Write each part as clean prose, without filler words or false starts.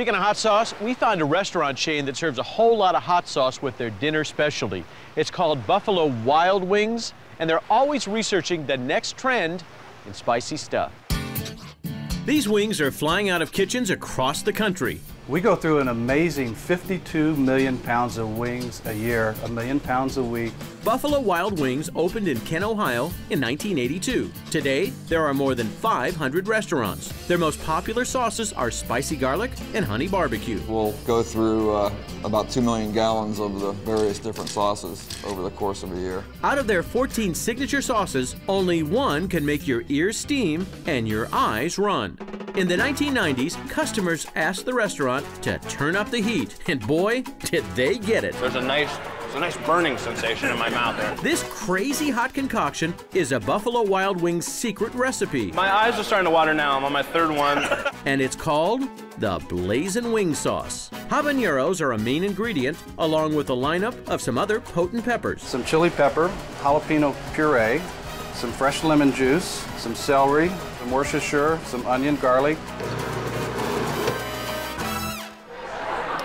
Speaking of hot sauce, we found a restaurant chain that serves a whole lot of hot sauce with their dinner specialty. It's called Buffalo Wild Wings, and they're always researching the next trend in spicy stuff. These wings are flying out of kitchens across the country. We go through an amazing 52 million pounds of wings a year, a million pounds a week. Buffalo Wild Wings opened in Kent, Ohio in 1982. Today, there are more than 500 restaurants. Their most popular sauces are spicy garlic and honey barbecue. We'll go through about 2 million gallons of the various different sauces over the course of a year. Out of their 14 signature sauces, only one can make your ears steam and your eyes run. In the 1990s, customers asked the restaurant to turn up the heat, and boy, did they get it. There's a nice burning sensation in my mouth there. This crazy hot concoction is a Buffalo Wild Wings secret recipe. My eyes are starting to water now. I'm on my third one. And it's called the Blazin' Wing Sauce. Habaneros are a main ingredient, along with a lineup of some other potent peppers. Some chili pepper, jalapeno puree, some fresh lemon juice, some celery, some Worcestershire, some onion, garlic.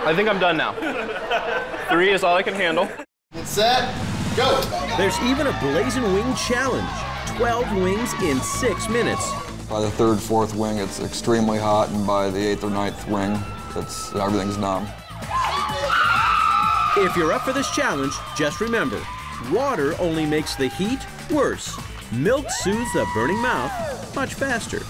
I think I'm done now. 3 is all I can handle. It's set, go! There's even a Blazin' Wing Challenge, 12 wings in 6 minutes. By the third, fourth wing, it's extremely hot, and by the eighth or ninth wing, everything's numb. If you're up for this challenge, just remember, water only makes the heat worse. Milk soothes the burning mouth much faster.